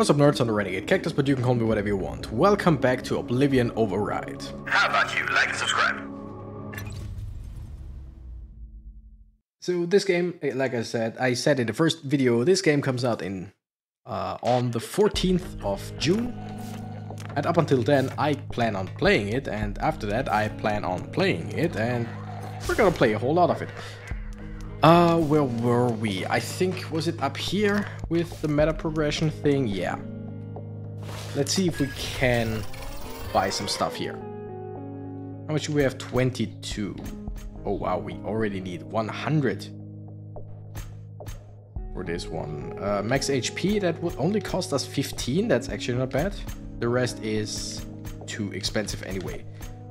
What's up, nerds? I'm the Renegade Cactus, but you can call me whatever you want. Welcome back to Oblivion Override. How about you like and subscribe? So this game, like I said in the first video, this game comes out in on the 14th of June. And up until then, I plan on playing it, and after that, I plan on playing it, and we're gonna play a whole lot of it. Where were we? I think, was it up here with the meta progression thing? Yeah. Let's see if we can buy some stuff here. How much do we have? 22. Oh wow, we already need 100 for this one. Max HP, that would only cost us 15. That's actually not bad. The rest is too expensive anyway.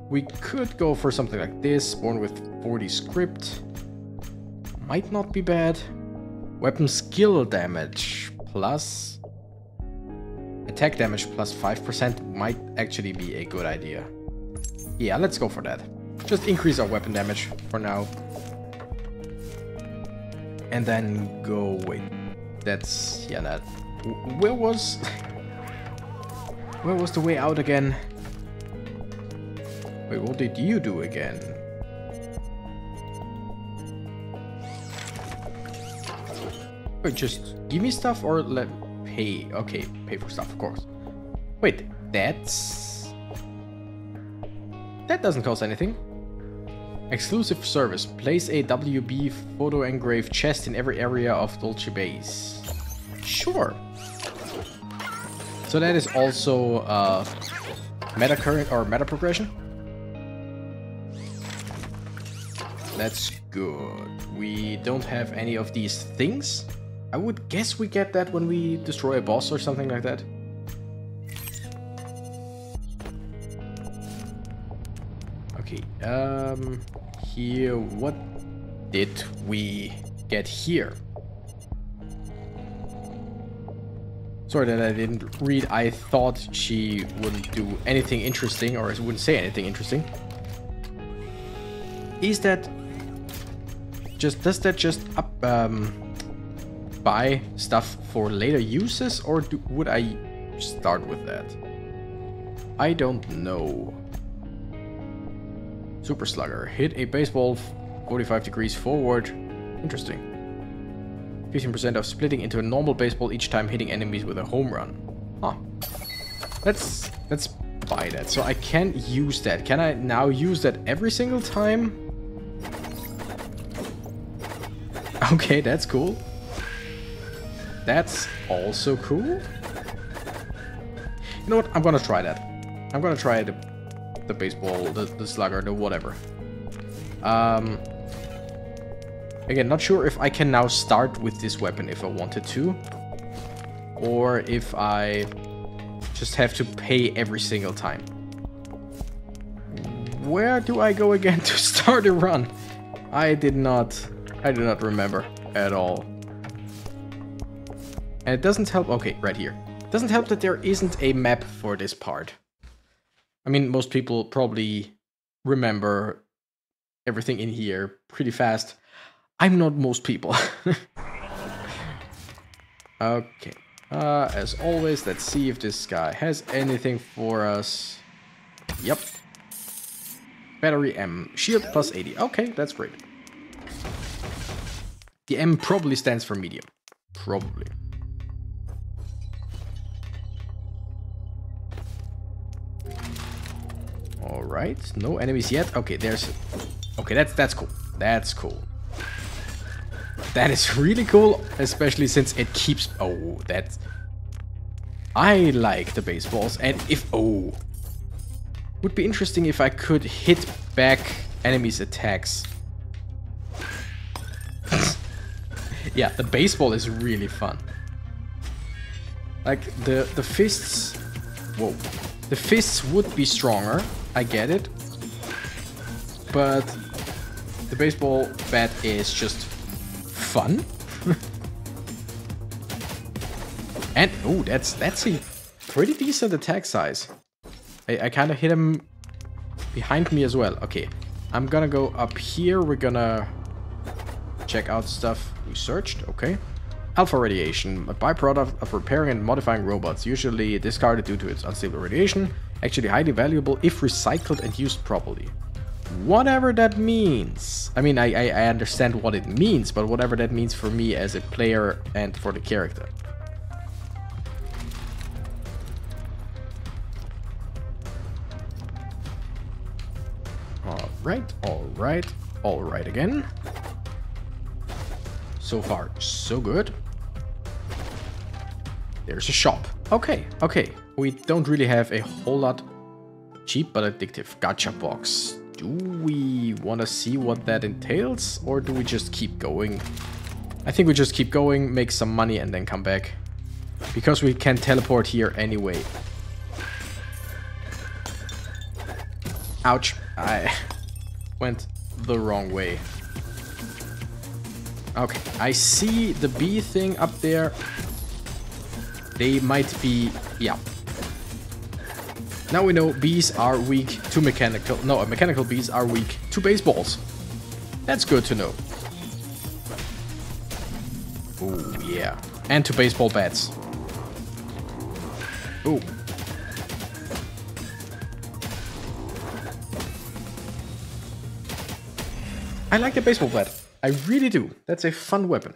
We could go for something like this, born with 40 script. Might not be bad. Weapon skill damage plus attack damage plus 5% might actually be a good idea. Yeah, let's go for that. Just increase our weapon damage for now. And then go, wait, that's, yeah, that. Where was the way out again? Wait, what did you do again? Wait, just give me stuff or let pay. Okay, pay for stuff, of course. Wait, that's... that doesn't cost anything. Exclusive service. Place a WB photo engraved chest in every area of Dolce Base. Sure. So that is also meta current or meta progression. That's good. We don't have any of these things. I would guess we get that when we destroy a boss or something like that. Okay, here, what did we get here? Sorry that I didn't read. I thought she wouldn't do anything interesting, or wouldn't say anything interesting. Is that just, does that just up, buy stuff for later uses, or would I start with that? I don't know. Super Slugger. Hit a baseball 45 degrees forward. Interesting. 15% of splitting into a normal baseball each time hitting enemies with a home run. Huh. Let's buy that. So I can use that. Can I now use that every single time? Okay, that's cool. That's also cool. You know what? I'm gonna try that. I'm gonna try the baseball, the slugger, the whatever. Again, not sure if I can now start with this weapon if I wanted to. Or if I just have to pay every single time. Where do I go again to start a run? I do not remember at all. And it doesn't help... okay, right here. It doesn't help that there isn't a map for this part. I mean, most people probably remember everything in here pretty fast. I'm not most people. Okay. As always, let's see if this guy has anything for us. Yep. Battery M. Shield plus 80. Okay, that's great. The M probably stands for medium. Probably. Alright, no enemies yet. Okay, there's... okay, that's cool. That's cool. That is really cool, especially since it keeps... oh, that's... I like the baseballs, and if... oh. Would be interesting if I could hit back enemies' attacks. Yeah, the baseball is really fun. Like, the fists... whoa. The fists would be stronger, I get it. But the baseball bat is just fun. And, oh, that's a pretty decent attack size. I kind of hit him behind me as well. Okay, I'm gonna go up here. We're gonna check out stuff. We searched, okay. Alpha radiation, a byproduct of repairing and modifying robots, usually discarded due to its unstable radiation, actually highly valuable if recycled and used properly. Whatever that means. I mean, I understand what it means, but whatever that means for me as a player and for the character. Alright, alright, alright again. So far, so good. There's a shop. Okay, okay. We don't really have a whole lot. Cheap but addictive gacha box. Do we want to see what that entails, or do we just keep going? I think we just keep going, make some money, and then come back. Because we can teleport here anyway. Ouch. I went the wrong way. Okay, I see the bee thing up there. They might be... yeah. Now we know bees are weak to mechanical... no, mechanical bees are weak to baseballs. That's good to know. Oh, yeah. And to baseball bats. Oh. I like the baseball bat. I really do. That's a fun weapon.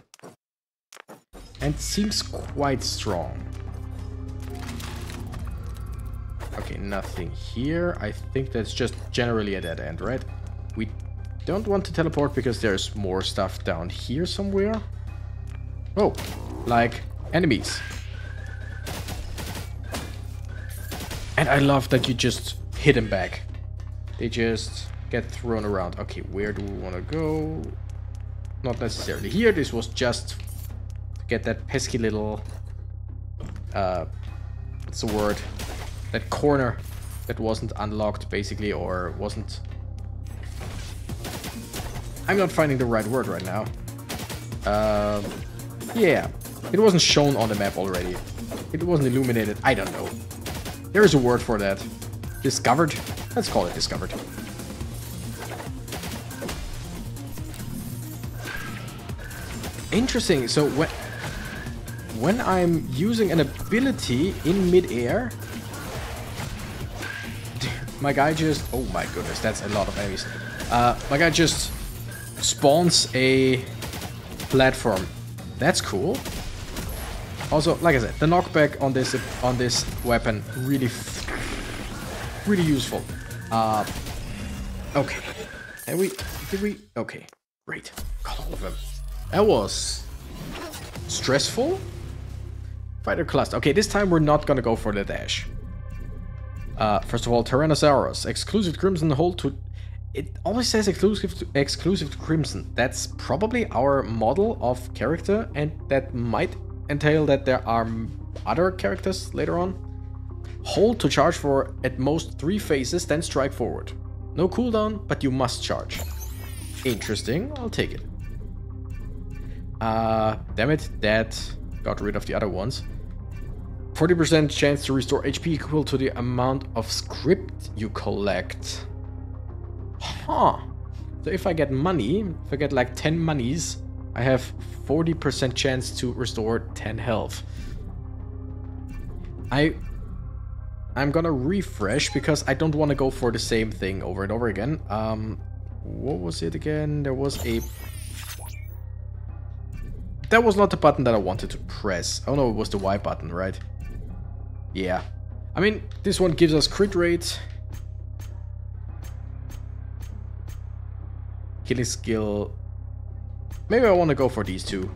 And seems quite strong. Okay, nothing here. I think that's just generally a dead end, right? We don't want to teleport because there's more stuff down here somewhere. Oh, like enemies. And I love that you just hit them back. They just get thrown around. Okay, where do we want to go? Not necessarily here. This was just to get that pesky little... what's the word? That corner that wasn't unlocked, basically, or wasn't... I'm not finding the right word right now. Yeah, it wasn't shown on the map already. It wasn't illuminated. I don't know. There is a word for that. Discovered? Let's call it discovered. Interesting. So when I'm using an ability in mid-air... my guy just... oh my goodness, that's a lot of enemies. My guy just spawns a platform. That's cool. Also, like I said, the knockback on this weapon, really useful. Okay. And did we... okay, great. Got all of them. That was stressful. Fighter cluster. Okay, this time we're not gonna go for the dash. First of all, Tyrannosaurus, exclusive to Crimson, hold to... it always says exclusive to Crimson. That's probably our model of character, and that might entail that there are other characters later on. Hold to charge for at most 3 phases, then strike forward. No cooldown, but you must charge. Interesting, I'll take it. Damn it, that got rid of the other ones. 40% chance to restore HP equal to the amount of script you collect. Huh. So if I get money, if I get like 10 monies, I have 40% chance to restore 10 health. I'm gonna refresh because I don't want to go for the same thing over and over again. What was it again? There was a... that was not the button that I wanted to press. Oh no, it was the Y button, right? Yeah, I mean, this one gives us crit rate, killing skill. Maybe I want to go for these two.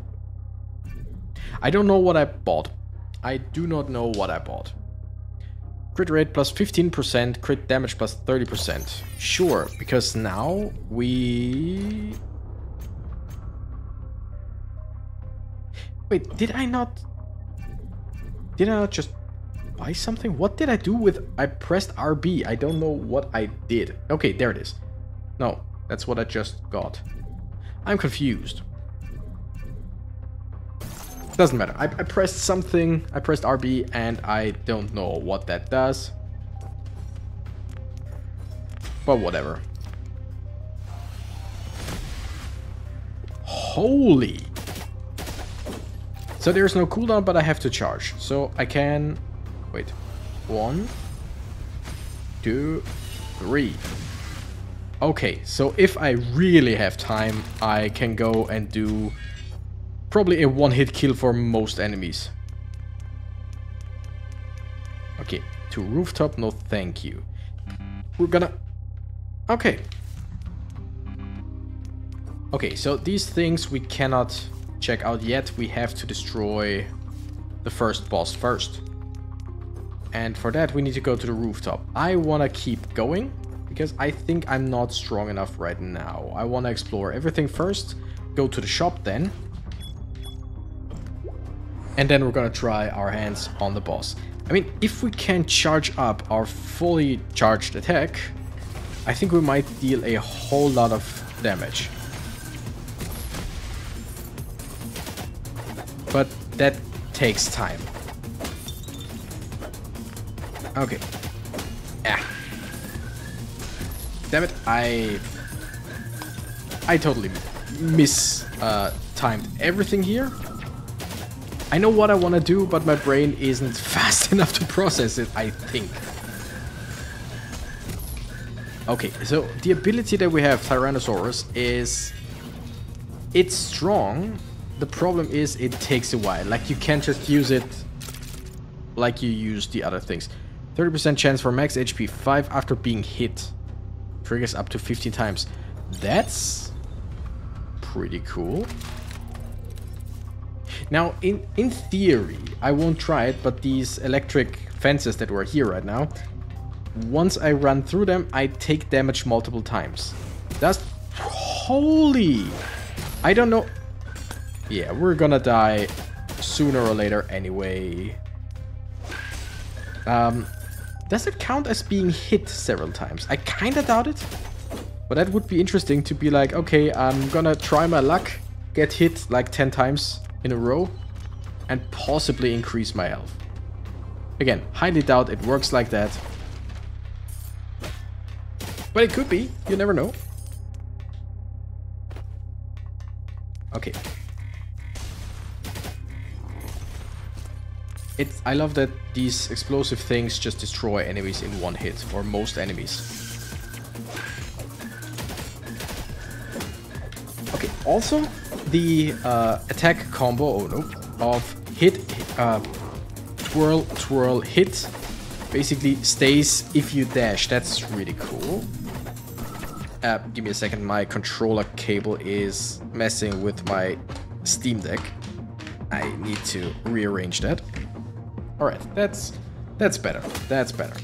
I don't know what I bought. I do not know what I bought. Crit rate plus 15%, crit damage plus 30%. Sure, because now we... wait, did I not just... buy something? What did I do with... I pressed RB. I don't know what I did. Okay, there it is. No, that's what I just got. I'm confused. Doesn't matter. I pressed something. I pressed RB and I don't know what that does. But whatever. Holy... So there's no cooldown, but I have to charge. So I can... Wait. 1, 2, 3. Okay, so if I really have time, I can go and do probably a one-hit kill for most enemies. Okay, to rooftop, no thank you. We're gonna... Okay. Okay, so these things we cannot check out yet. We have to destroy the first boss first. And for that, we need to go to the rooftop. I want to keep going because I think I'm not strong enough right now. I want to explore everything first, go to the shop then. And then we're going to try our hands on the boss. I mean, if we can charge up our fully charged attack, I think we might deal a whole lot of damage. But that takes time. Okay. Ah. Damn it, I totally mistimed everything here. I know what I want to do, but my brain isn't fast enough to process it, I think. Okay, so the ability that we have, Tyrannosaurus, is... It's strong. The problem is it takes a while. Like, you can't just use it like you use the other things. 30% chance for max HP 5 after being hit. Triggers up to 15 times. That's pretty cool. Now, in theory, I won't try it, but these electric fences that were here right now, once I run through them, I take damage multiple times. That's... Holy! I don't know... Yeah, we're gonna die sooner or later anyway. Does it count as being hit several times? I kinda doubt it. But that would be interesting to be like, okay, I'm gonna try my luck, get hit like 10 times in a row and possibly increase my health. Again, highly doubt it works like that. But it could be, you never know. Okay. I love that these explosive things just destroy enemies in one hit, or most enemies. Okay, also the attack combo, oh no, of hit, twirl, twirl, hit, basically stays if you dash. That's really cool. Give me a second, my controller cable is messing with my Steam Deck. I need to rearrange that. Alright, that's better. That's better.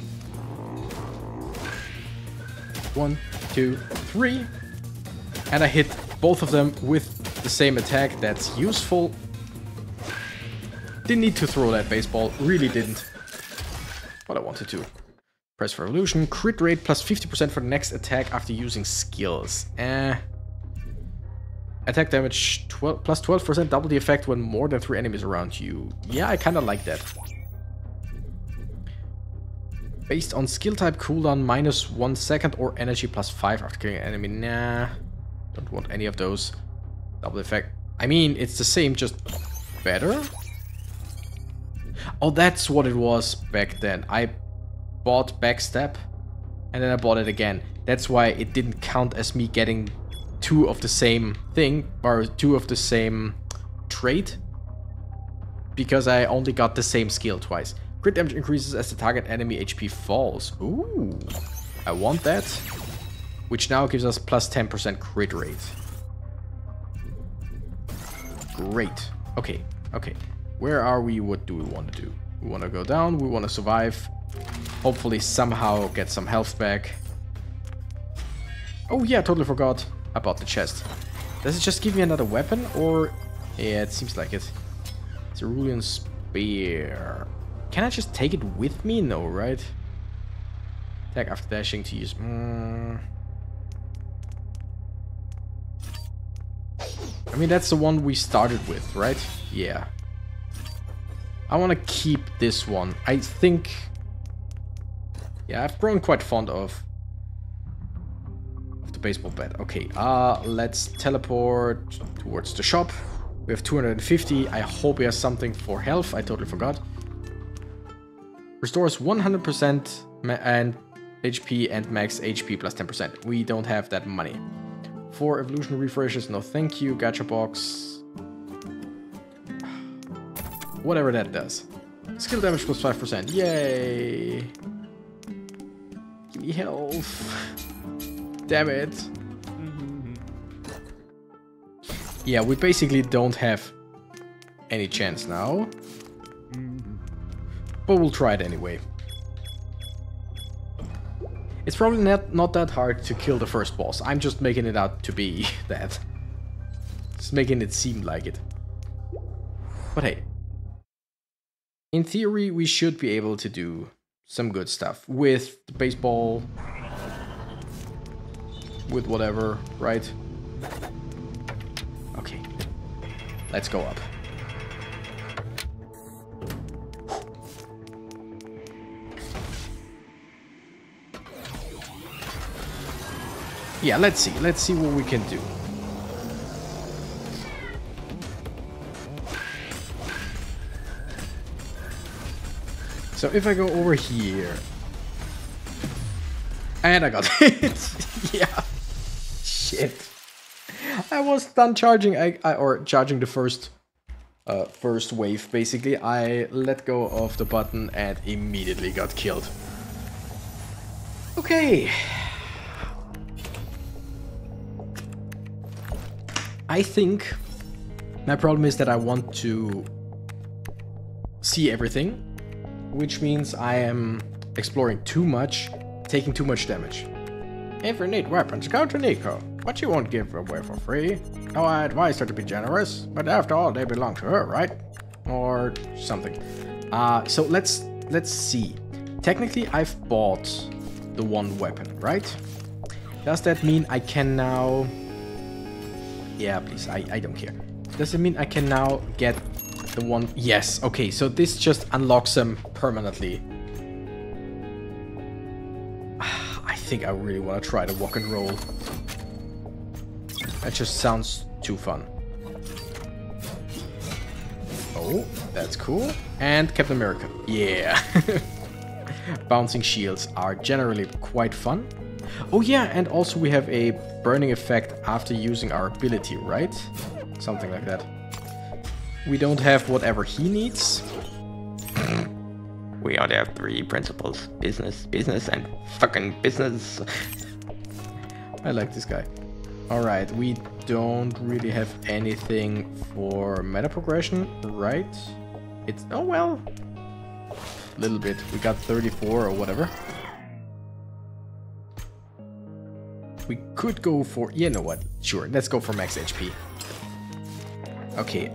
1, 2, 3. And I hit both of them with the same attack. That's useful. Didn't need to throw that baseball. Really didn't. What I wanted to. Press for evolution. Crit rate plus 50% for the next attack after using skills. Attack damage 12, plus 12%. Double the effect when more than 3 enemies around you. Yeah, I kind of like that. Based on skill type cooldown minus 1 second or energy plus 5 after killing an enemy. Nah. Don't want any of those. Double effect. I mean, it's the same, just better. Oh, that's what it was back then. I bought backstep and then I bought it again. That's why it didn't count as me getting 2 of the same thing or 2 of the same trait, because I only got the same skill twice. Crit damage increases as the target enemy HP falls. Ooh, I want that. Which now gives us plus 10% crit rate. Great. Okay, okay. Where are we? What do we want to do? We want to go down. We want to survive. Hopefully somehow get some health back. Oh yeah, totally forgot about the chest. Does it just give me another weapon or... Yeah, it seems like it. Cerulean Spear. Can I just take it with me? No, right? Attack after dashing to use... I mean, that's the one we started with, right? Yeah. I want to keep this one. I think... Yeah, I've grown quite fond of the baseball bat. Okay, let's teleport towards the shop. We have 250. I hope we have something for health. I totally forgot. Restores 100% and HP and max HP plus 10%. We don't have that money. 4 evolution refreshes. No thank you. Gacha box. Whatever that does. Skill damage plus 5%. Yay. Give me health. Damn it. Yeah, we basically don't have any chance now. But we'll try it anyway. It's probably not that hard to kill the first boss. I'm just making it out to be that. Just making it seem like it. But hey. In theory, we should be able to do some good stuff. With the baseball. With whatever, right? Okay. Let's go up. Yeah, let's see. Let's see what we can do. So if I go over here... And I got hit. Yeah. Shit. I was done charging, or charging the first wave, basically. I let go of the button and immediately got killed. Okay. I think my problem is that I want to see everything, which means I am exploring too much, taking too much damage. If you need weapons, go to Nico. But she won't give away for free. Now I advise her to be generous, but after all, they belong to her, right? Or something. So let's see. Technically, I've bought the one weapon, right? Does that mean I can now... Yeah, please, I don't care. Does it mean I can now get the one... Yes, okay, so this just unlocks them permanently. I think I really want to try the Wok and Roll. That just sounds too fun. Oh, that's cool. And Captain America. Yeah. Bouncing shields are generally quite fun. Oh yeah, and also we have a burning effect after using our ability, right? Something like that. We don't have whatever he needs. We only have 3 principles. Business, business, and fucking business. I like this guy. Alright, we don't really have anything for meta progression, right? It's... oh well. A little bit. We got 34 or whatever. We could go for... you know what? Sure, let's go for max HP. Okay,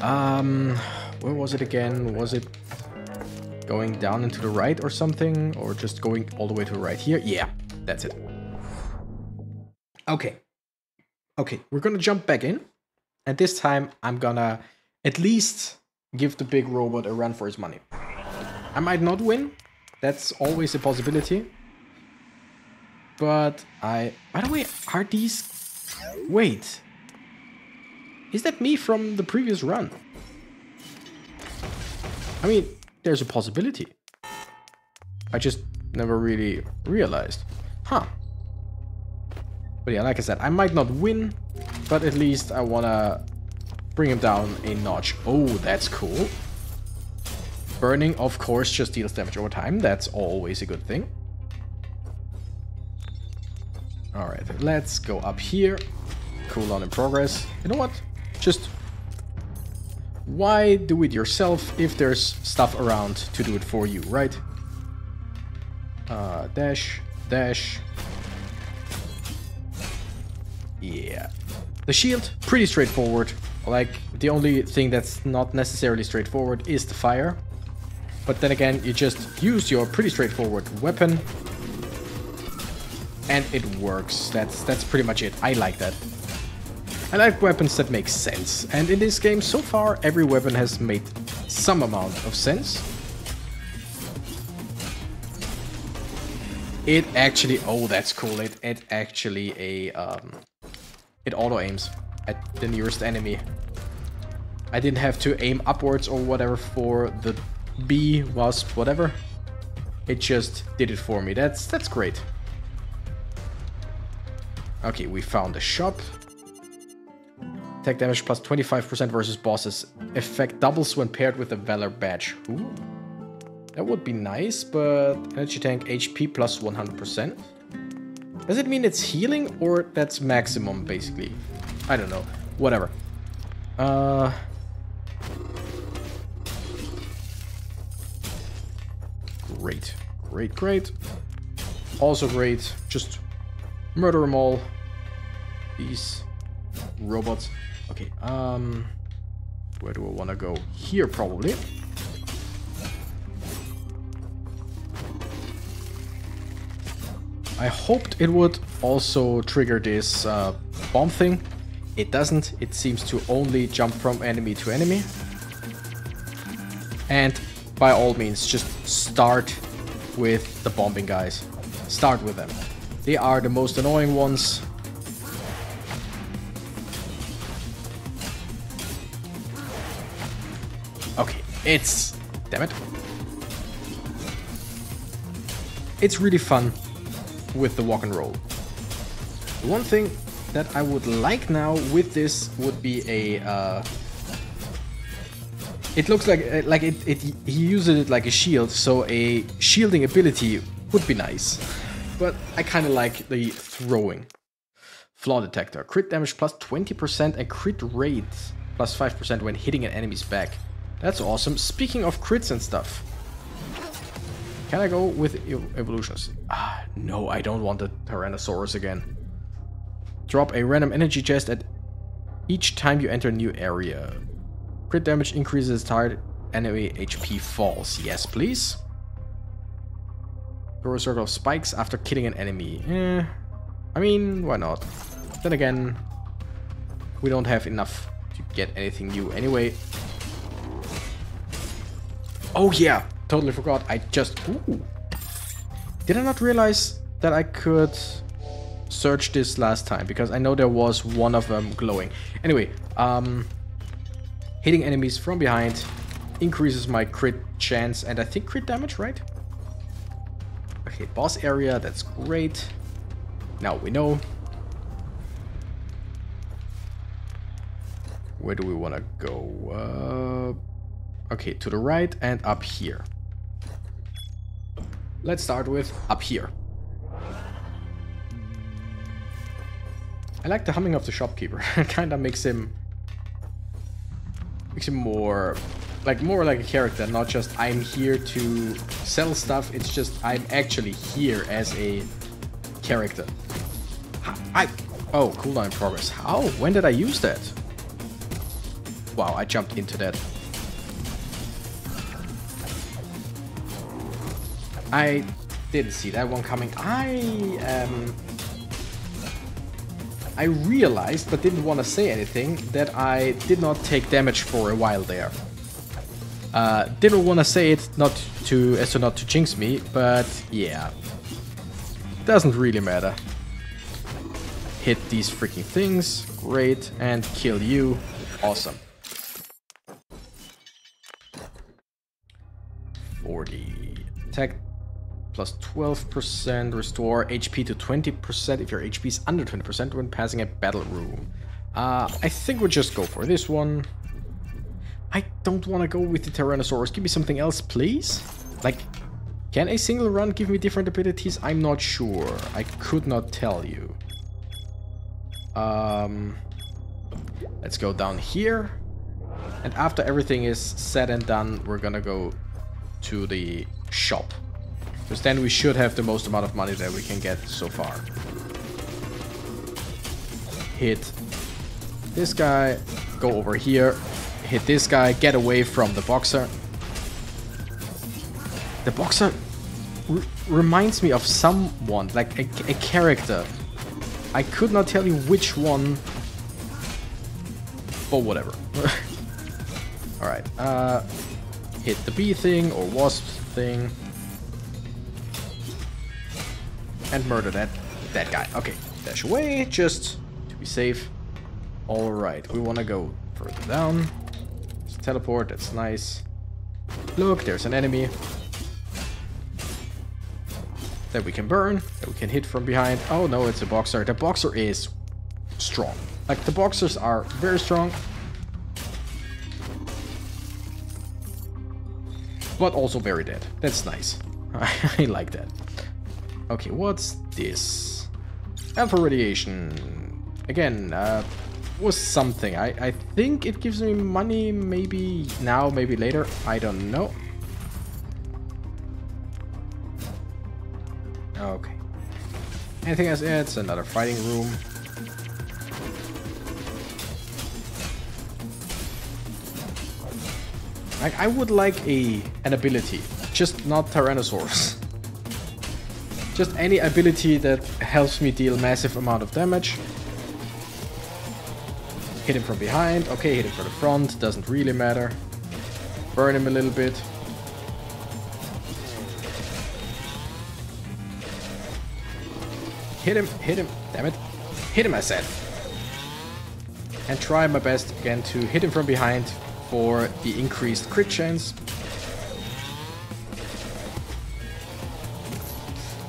where was it again? Was it going down into the right or something? Or just going all the way to the right here? Yeah, that's it. Okay. Okay, we're gonna jump back in, and this time I'm gonna at least give the big robot a run for his money. I might not win, that's always a possibility. But I... by the way, are these... wait. Is that me from the previous run? I mean, there's a possibility. I just never really realized. Huh. But yeah, like I said, I might not win, but at least I want to bring him down a notch. Oh, that's cool. Burning, of course, just deals damage over time. That's always a good thing. Alright, let's go up here. Cooldown in progress. You know what? Just... why do it yourself if there's stuff around to do it for you, right? Dash, dash... yeah. The shield, pretty straightforward. Like, the only thing that's not necessarily straightforward is the fire. But then again, you just use your pretty straightforward weapon. And it works. That's pretty much it. I like that. I like weapons that make sense. And in this game, so far, every weapon has made some amount of sense. It actually... oh, that's cool. It actually It auto-aims at the nearest enemy. I didn't have to aim upwards or whatever for the bee, wasp, whatever. It just did it for me. That's great. Okay, we found a shop. Attack damage plus 25% versus bosses. Effect doubles when paired with a Valor Badge. Ooh. That would be nice, but energy tank HP plus 100%. Does it mean it's healing or that's maximum, basically? I don't know. Whatever. Great. Great, great. Also great. Just murder them all. These robots. Okay, where do I want to go? Here, probably. I hoped it would also trigger this bomb thing. It doesn't. It seems to only jump from enemy to enemy. And by all means, just start with the bombing guys. Start with them. They are the most annoying ones. Okay, it's... damn it. It's really fun with the Wok and Roll. The one thing that I would like now with this would be a... it looks like he uses it like a shield, so a shielding ability would be nice. But I kind of like the throwing. Flaw Detector. Crit damage plus 20% and crit rate plus 5% when hitting an enemy's back. That's awesome. Speaking of crits and stuff. Can I go with evolutions? Ah, no, I don't want the Tyrannosaurus again. Drop a random energy chest at each time you enter a new area. Crit damage increases target enemy HP falls. Yes, please. Throw a circle of spikes after killing an enemy. I mean, why not? Then again, we don't have enough to get anything new anyway. Oh yeah, totally forgot. I just... ooh. Did I not realize that I could search this last time? Because I know there was one of them glowing. Anyway, hitting enemies from behind increases my crit chance and I think crit damage, right? Okay, boss area, that's great. Now we know. Where do we want to go? Okay, to the right and up here. Let's start with up here. I like the humming of the shopkeeper. It kind of makes him more like a character, not just I'm here to sell stuff. It's just I'm actually here as a character. Oh, cooldown in progress. How? When did I use that? Wow, I jumped into that. I didn't see that one coming. I realized, but didn't want to say anything, that I did not take damage for a while there. Didn't want to say it, not to jinx me, but yeah. Doesn't really matter. Hit these freaking things, great, and kill you, awesome. 40. Attack plus 12%, restore HP to 20% if your HP is under 20% when passing a battle room. I think we'll just go for this one. I don't want to go with the Tyrannosaurus. Give me something else, please. Like, can a single run give me different abilities? I'm not sure. I could not tell you. Let's go down here. And after everything is said and done, we're gonna go to the shop. Because then we should have the most amount of money that we can get so far. Hit this guy. Go over here. Hit this guy, get away from the boxer. The boxer reminds me of someone, like a character. I could not tell you which one, but whatever. Alright, hit the bee thing or wasp thing. And murder that guy. Okay, dash away, just to be safe. Alright, we want to go further down. teleport, that's nice. Look, there's an enemy that we can burn, that we can hit from behind. Oh no, it's a boxer. The boxer is strong. Like, the boxers are very strong, but also very dead. That's nice. I like that. Okay, what's this? Alpha radiation. Again, was something. I think it gives me money, maybe now, maybe later. I don't know. Okay. Anything else? Yeah, it's another fighting room. I would like an ability, just not Tyrannosaurus. Just any ability that helps me deal massive amount of damage. Hit him from behind. Okay, hit him from the front. Doesn't really matter. Burn him a little bit. Hit him. Hit him. Damn it. Hit him, I said. And try my best again to hit him from behind for the increased crit chance.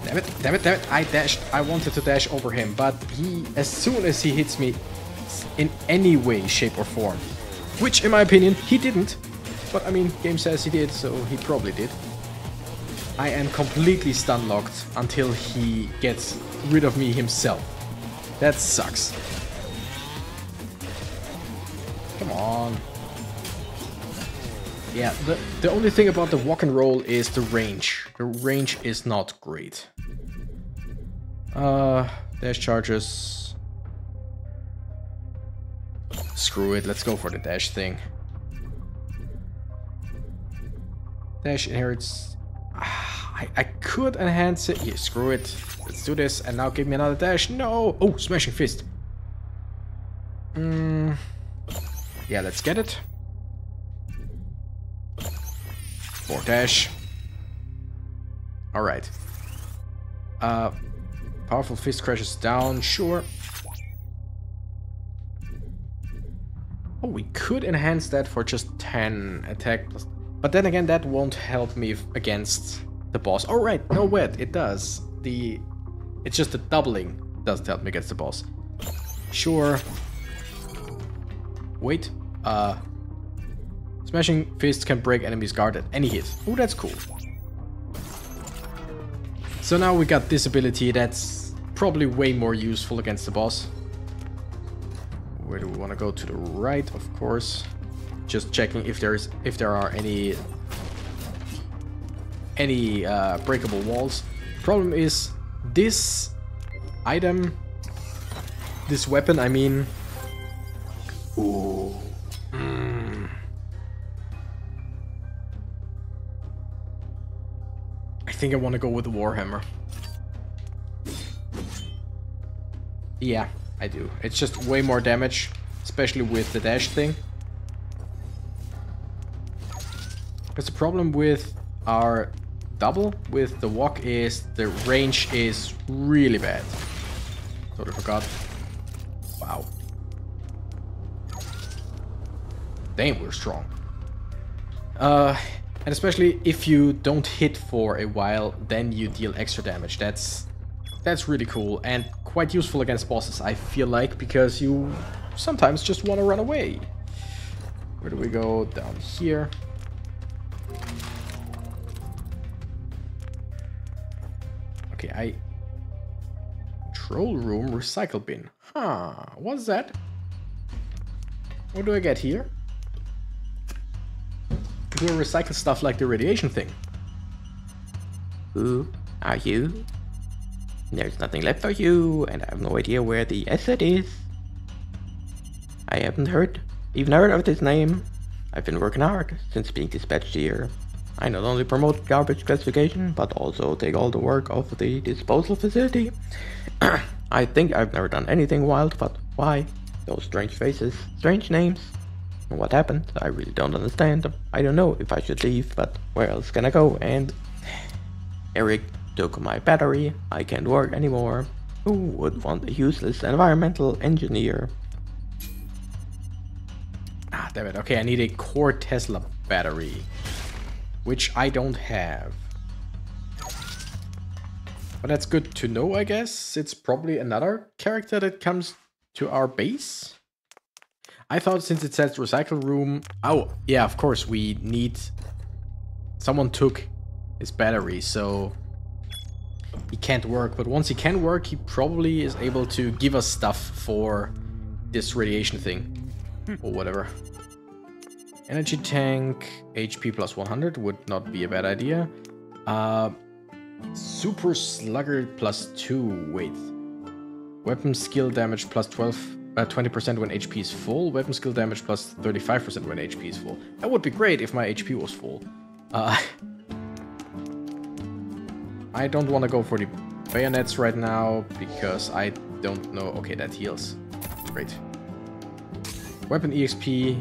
Damn it. Damn it. Damn it. I dashed. I wanted to dash over him, but he, as soon as he hits me, in any way, shape or form, which in my opinion he didn't, but I mean, game says he did, so he probably did. I am completely stun locked until he gets rid of me himself. That sucks. Come on. Yeah, the only thing about the Wok and Roll is the range. The range is not great. Dash charges. Screw it, let's go for the dash thing. Dash inherits... I could enhance it. Yeah, screw it. Let's do this. And now give me another dash. No! Oh, smashing fist. Yeah, let's get it. More dash. Alright. Powerful fist crashes down. Sure. Oh, we could enhance that for just 10 attack plus... But then again, that won't help me against the boss. Oh, right. No, wait. It does. It's just the doubling doesn't help me against the boss. Sure. Wait. Smashing fists can break enemies' guard at any hit. Oh, that's cool. So now we got this ability that's probably way more useful against the boss. Where do we want to go? To the right, of course. Just checking if there are any breakable walls. Problem is, this item, this weapon, I mean. Ooh. I think I want to go with the Warhammer. Yeah. I do. It's just way more damage, especially with the dash thing. That's the problem with our double with the walk, is the range is really bad. Totally forgot. Wow. Damn, we're strong. And especially if you don't hit for a while, then you deal extra damage. That's really cool and quite useful against bosses, I feel like, because you sometimes just want to run away. Where do we go? Down here. Okay, Troll room, recycle bin. Huh, what's that? What do I get here? Do I recycle stuff like the radiation thing? Who are you? There's nothing left of you, and I have no idea where the asset is. I haven't even heard of this name. I've been working hard since being dispatched here. I not only promote garbage classification, but also take all the work of the disposal facility. I think I've never done anything wild, but why? Those strange faces, strange names. What happened? I really don't understand. I don't know if I should leave, but where else can I go? And... Eric took my battery. I can't work anymore. Who would want a useless environmental engineer? Ah, damn it. Okay, I need a core Tesla battery, which I don't have. But that's good to know, I guess. It's probably another character that comes to our base. I thought since it says recycle room... Oh, yeah, of course, we need... Someone took his battery, so... He can't work, but once he can work, he probably is able to give us stuff for this radiation thing. Or whatever. Energy tank, HP plus 100 would not be a bad idea. Super Slugger plus 2, wait. Weapon skill damage plus 20% when HP is full. Weapon skill damage plus 35% when HP is full. That would be great if my HP was full. I don't want to go for the bayonets right now, because I don't know... Okay, that heals. Great. Weapon EXP.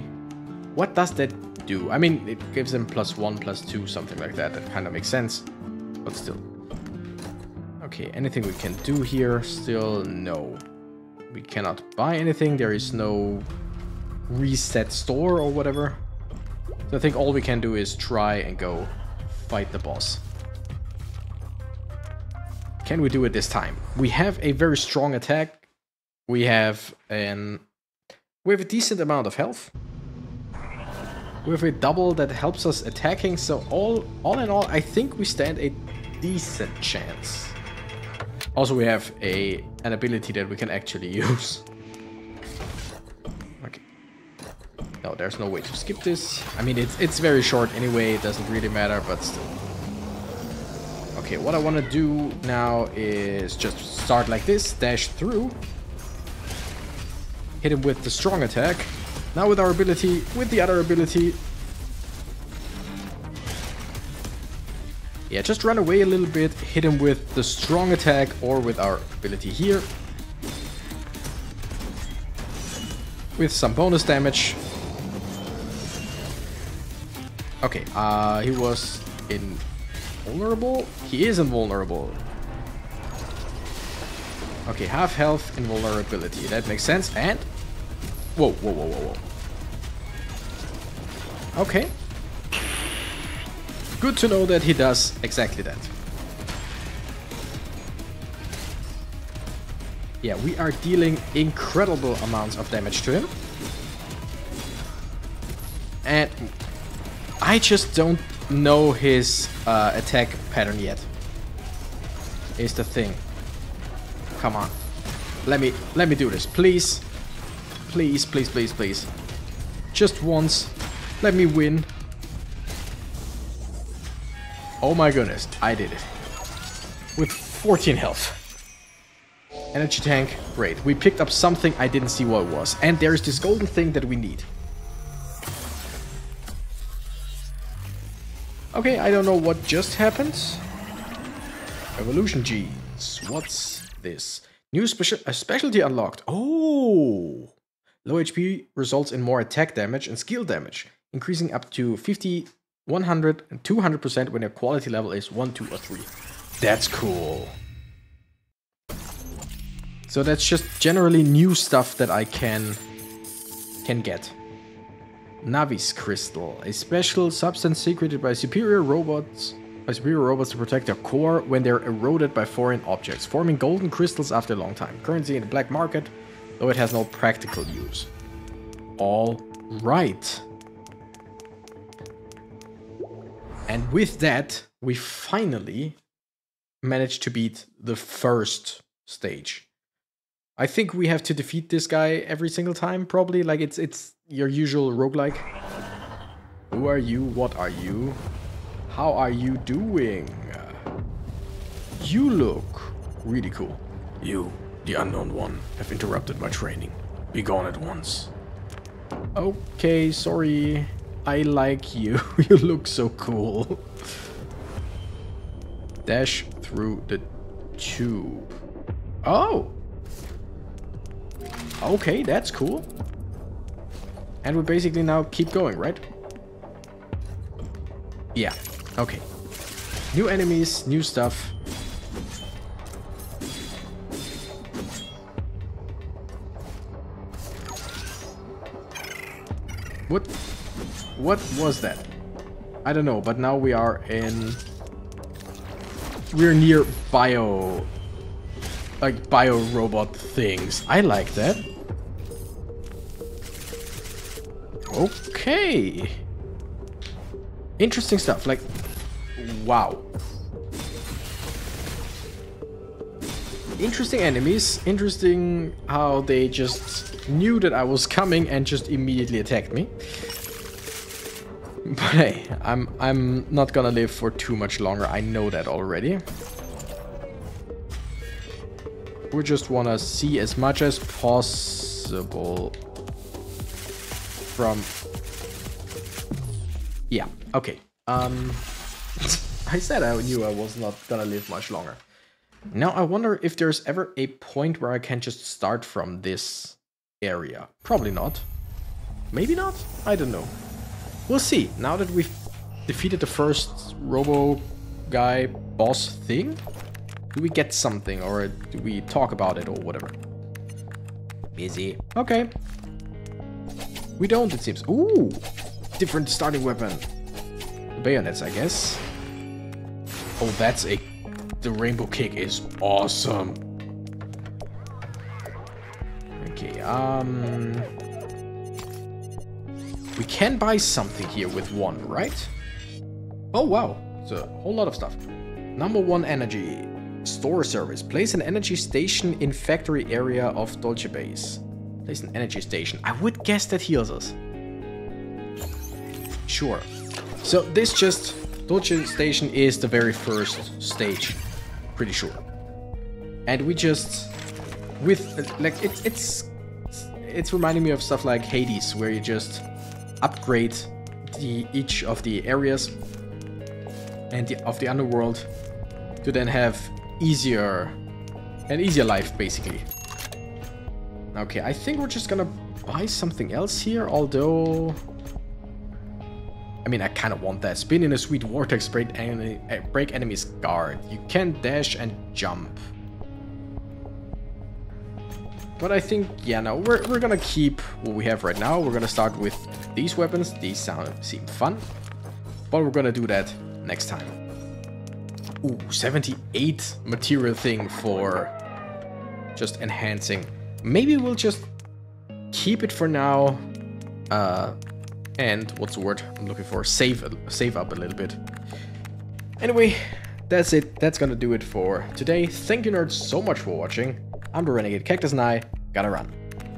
What does that do? I mean, it gives them plus 1, plus 2, something like that. That kind of makes sense. But still. Okay, anything we can do here? Still, no. We cannot buy anything. There is no reset store or whatever. So I think all we can do is try and go fight the boss. Can we do it this time? We have a very strong attack. We have a decent amount of health. We have a double that helps us attacking. So all in all, I think we stand a decent chance. Also, we have an ability that we can actually use. Okay. No, there's no way to skip this. I mean, it's very short anyway. It doesn't really matter, but still. Okay, what I want to do now is just start like this, dash through, hit him with the strong attack. Now with our ability, with the other ability. Yeah, just run away a little bit, hit him with the strong attack or with our ability here. With some bonus damage. Okay, he was in... Vulnerable? He is invulnerable. Okay, half health, invulnerability. That makes sense. And... Whoa, whoa, whoa, whoa, whoa. Okay. Good to know that he does exactly that. Yeah, we are dealing incredible amounts of damage to him. And... I just don't know his attack pattern yet. Is the thing. Come on. Let me do this, please. Please, please, please, please. Just once. Let me win. Oh my goodness, I did it. With 14 health. Energy tank, great. We picked up something, I didn't see what it was. And there's this golden thing that we need. Okay, I don't know what just happened. Evolution genes. What's this? New specialty unlocked. Oh! Low HP results in more attack damage and skill damage, increasing up to 50, 100, and 200% when your quality level is 1, 2, or 3. That's cool. So that's just generally new stuff that I can get. Navi's crystal, a special substance secreted by superior robots to protect their core when they're eroded by foreign objects, forming golden crystals after a long time. Currency in the black market, though it has no practical use. All right. And with that, we finally managed to beat the first stage. I think we have to defeat this guy every single time, probably. Like it's your usual roguelike. Who are you? What are you? How are you doing? You look really cool. You, the unknown one, have interrupted my training. Be gone at once. Okay, sorry. I like you. You look so cool. Dash through the tube. Oh! Okay, that's cool. And we basically now keep going, right? Yeah, okay. New enemies, new stuff. What? What was that? I don't know, but now we are in... We're near bio... Like, bio-robot things. I like that. Okay. Interesting stuff, like... Wow. Interesting enemies. Interesting how they just knew that I was coming and just immediately attacked me. But hey, I'm not gonna live for too much longer. I know that already. We just wanna see as much as possible from... Yeah, okay. I said I knew I was not gonna live much longer. Now I wonder if there's ever a point where I can just start from this area. Probably not. Maybe not? I don't know. We'll see. Now that we've defeated the first robo guy boss thing, do we get something or do we talk about it or whatever? Busy. Okay. We don't, it seems. Ooh! Different starting weapon. The bayonets, I guess. Oh, that's a... The rainbow kick is awesome. Okay, we can buy something here with one, right? Oh, wow. It's a whole lot of stuff. Number one energy. Store service. Place an energy station in factory area of Dolce Base. Place an energy station. I would guess that heals us. Sure. So this just... Dolce Station is the very first stage. Pretty sure. And we just... With... Like, it's reminding me of stuff like Hades, where you just... upgrade each of the areas and of the underworld to then have an easier life, basically. Okay, I think we're just gonna buy something else here, although... I mean, I kind of want that. Spin in a sweet vortex, break enemy's guard. You can dash and jump. But I think, yeah, no, we're gonna keep what we have right now. We're gonna start with these weapons. These seem fun. But we're gonna do that next time. Ooh, 78 material thing for just enhancing. Maybe we'll just keep it for now. And what's the word I'm looking for? Save up a little bit. Anyway, that's it. That's gonna do it for today. Thank you, nerds, so much for watching. I'm the Renegade Cactus and I gotta run.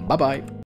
Bye-bye.